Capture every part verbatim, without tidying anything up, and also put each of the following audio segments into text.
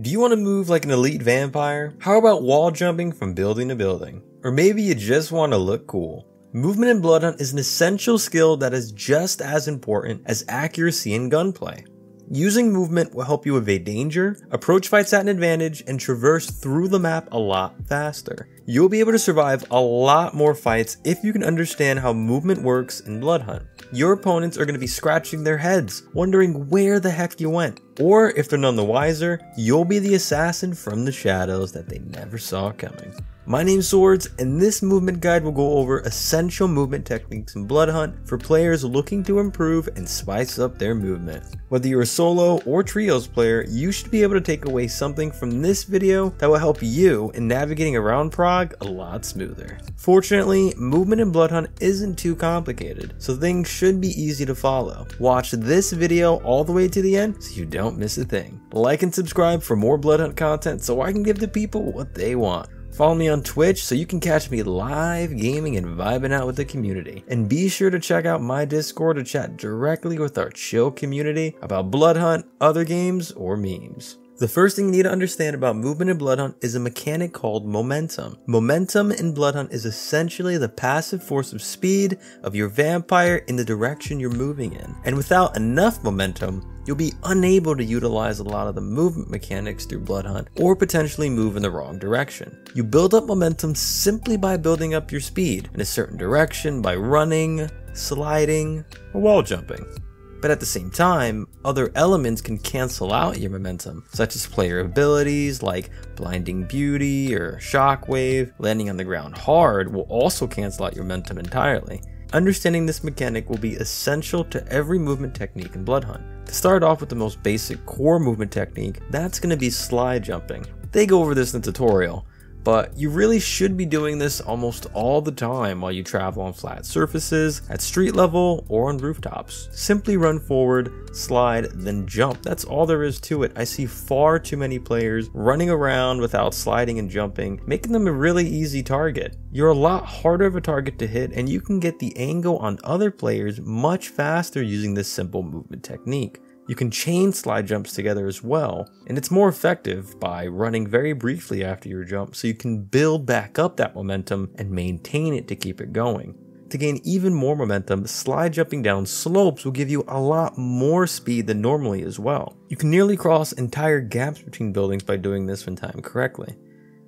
Do you want to move like an elite vampire? How about wall jumping from building to building? Or maybe you just want to look cool. Movement in Bloodhunt is an essential skill that is just as important as accuracy in gunplay. Using movement will help you evade danger, approach fights at an advantage, and traverse through the map a lot faster. You'll be able to survive a lot more fights if you can understand how movement works in Bloodhunt. Your opponents are going to be scratching their heads, wondering where the heck you went. Or if they're none the wiser, you'll be the assassin from the shadows that they never saw coming. My name's zwordz, and this movement guide will go over essential movement techniques in Bloodhunt for players looking to improve and spice up their movement. Whether you're a solo or trios player, you should be able to take away something from this video that will help you in navigating around Prague a lot smoother. Fortunately, movement in Bloodhunt isn't too complicated, so things should be easy to follow. Watch this video all the way to the end so you don't Don't miss a thing. Like and subscribe for more Bloodhunt content so I can give the people what they want. Follow me on Twitch so you can catch me live gaming and vibing out with the community. And be sure to check out my Discord to chat directly with our chill community about Bloodhunt, other games, or memes. The first thing you need to understand about movement in Bloodhunt is a mechanic called momentum. Momentum in Bloodhunt is essentially the passive force of speed of your vampire in the direction you're moving in. And without enough momentum, you'll be unable to utilize a lot of the movement mechanics through Bloodhunt or potentially move in the wrong direction. You build up momentum simply by building up your speed in a certain direction by running, sliding, or wall jumping. But at the same time, other elements can cancel out your momentum, such as player abilities like Blinding Beauty or Shockwave. Landing on the ground hard will also cancel out your momentum entirely. Understanding this mechanic will be essential to every movement technique in Bloodhunt. To start off with the most basic core movement technique, that's going to be slide jumping. They go over this in the tutorial, but you really should be doing this almost all the time while you travel on flat surfaces, at street level, or on rooftops. Simply run forward, slide, then jump. That's all there is to it. I see far too many players running around without sliding and jumping, making them a really easy target. You're a lot harder of a target to hit, and you can get the angle on other players much faster using this simple movement technique. You can chain slide jumps together as well, and it's more effective by running very briefly after your jump so you can build back up that momentum and maintain it to keep it going. To gain even more momentum, slide jumping down slopes will give you a lot more speed than normally as well. You can nearly cross entire gaps between buildings by doing this when timed correctly.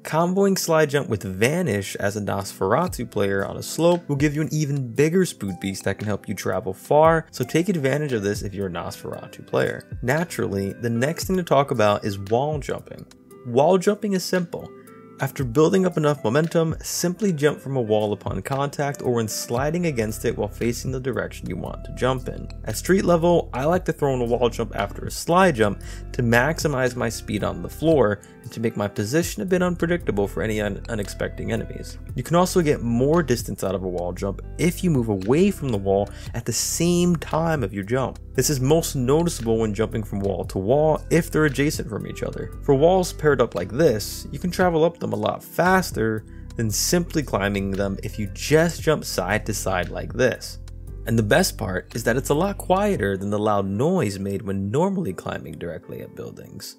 Comboing slide jump with Vanish as a Nosferatu player on a slope will give you an even bigger spood beast that can help you travel far, so take advantage of this if you're a Nosferatu player. Naturally, the next thing to talk about is wall jumping. Wall jumping is simple. After building up enough momentum, simply jump from a wall upon contact or when sliding against it while facing the direction you want to jump in. At street level, I like to throw in a wall jump after a slide jump to maximize my speed on the floor and to make my position a bit unpredictable for any un unexpected enemies. You can also get more distance out of a wall jump if you move away from the wall at the same time of your jump. This is most noticeable when jumping from wall to wall if they're adjacent from each other. For walls paired up like this, you can travel up them a lot faster than simply climbing them if you just jump side to side like this. And the best part is that it's a lot quieter than the loud noise made when normally climbing directly at buildings.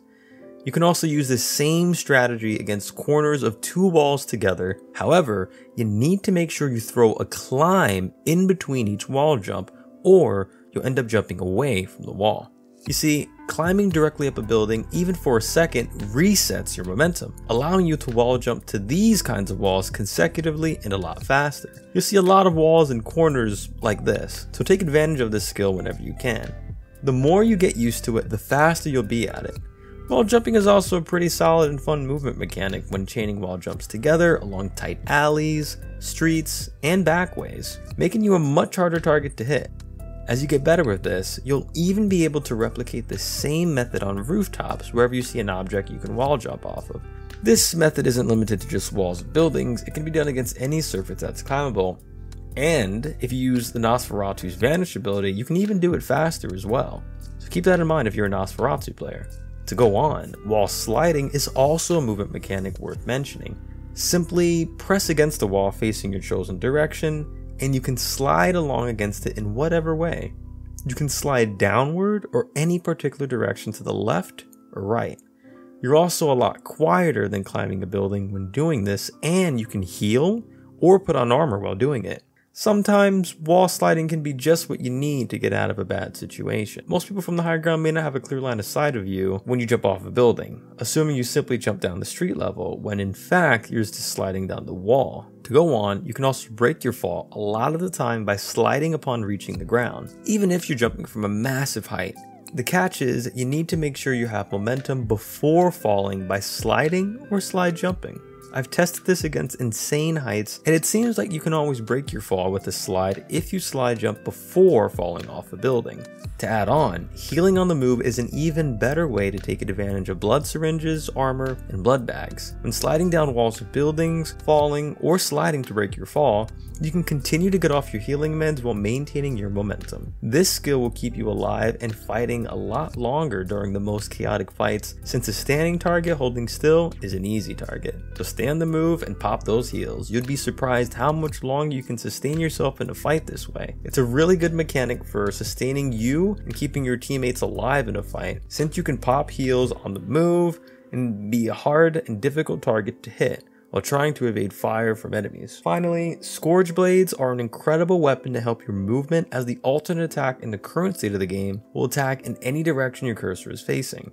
You can also use this same strategy against corners of two walls together. However, you need to make sure you throw a climb in between each wall jump, or you'll end up jumping away from the wall. You see, climbing directly up a building, even for a second, resets your momentum, allowing you to wall jump to these kinds of walls consecutively and a lot faster. You'll see a lot of walls and corners like this, so take advantage of this skill whenever you can. The more you get used to it, the faster you'll be at it. Wall jumping is also a pretty solid and fun movement mechanic when chaining wall jumps together along tight alleys, streets, and backways, making you a much harder target to hit. As you get better with this, you'll even be able to replicate the same method on rooftops wherever you see an object you can wall jump off of. This method isn't limited to just walls of buildings, it can be done against any surface that's climbable. And if you use the Nosferatu's Vanish ability, you can even do it faster as well. So keep that in mind if you're a Nosferatu player. To go on, wall sliding is also a movement mechanic worth mentioning. Simply press against the wall facing your chosen direction, and you can slide along against it in whatever way. You can slide downward or any particular direction to the left or right. You're also a lot quieter than climbing a building when doing this, and you can heal or put on armor while doing it. Sometimes wall sliding can be just what you need to get out of a bad situation. Most people from the higher ground may not have a clear line of sight of you when you jump off a building, assuming you simply jump down the street level, when in fact you're just sliding down the wall. To go on, you can also break your fall a lot of the time by sliding upon reaching the ground, even if you're jumping from a massive height. The catch is you need to make sure you have momentum before falling by sliding or slide jumping. I've tested this against insane heights, and it seems like you can always break your fall with a slide if you slide jump before falling off a building. To add on, healing on the move is an even better way to take advantage of blood syringes, armor, and blood bags. When sliding down walls of buildings, falling, or sliding to break your fall, you can continue to get off your healing meds while maintaining your momentum. This skill will keep you alive and fighting a lot longer during the most chaotic fights, since a standing target holding still is an easy target. So stay on the move and pop those heals. You'd be surprised how much longer you can sustain yourself in a fight this way. It's a really good mechanic for sustaining you and keeping your teammates alive in a fight, since you can pop heals on the move and be a hard and difficult target to hit while trying to evade fire from enemies. Finally, Scourge Blades are an incredible weapon to help your movement, as the alternate attack in the current state of the game will attack in any direction your cursor is facing,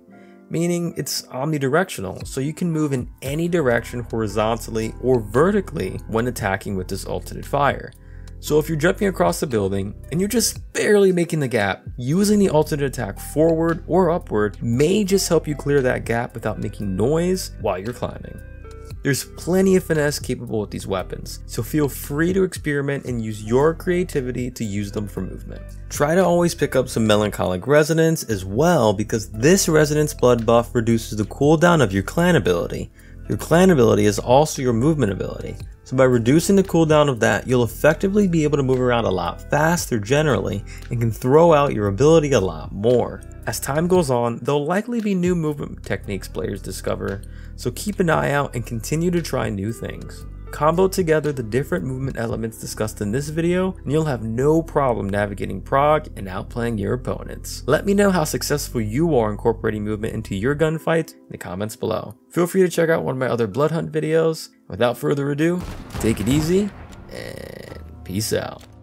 meaning it's omnidirectional, so you can move in any direction horizontally or vertically when attacking with this alternate fire. So if you're jumping across the building and you're just barely making the gap, using the alternate attack forward or upward may just help you clear that gap without making noise while you're climbing. There's plenty of finesse capable with these weapons, so feel free to experiment and use your creativity to use them for movement. Try to always pick up some Melancholic Resonance as well, because this Resonance Blood buff reduces the cooldown of your clan ability. Your clan ability is also your movement ability, so by reducing the cooldown of that, you'll effectively be able to move around a lot faster generally, and can throw out your ability a lot more. As time goes on, there'll likely be new movement techniques players discover, so keep an eye out and continue to try new things. Combo together the different movement elements discussed in this video, and you'll have no problem navigating Prague and outplaying your opponents. Let me know how successful you are incorporating movement into your gunfights in the comments below. Feel free to check out one of my other Bloodhunt videos. Without further ado, take it easy and peace out.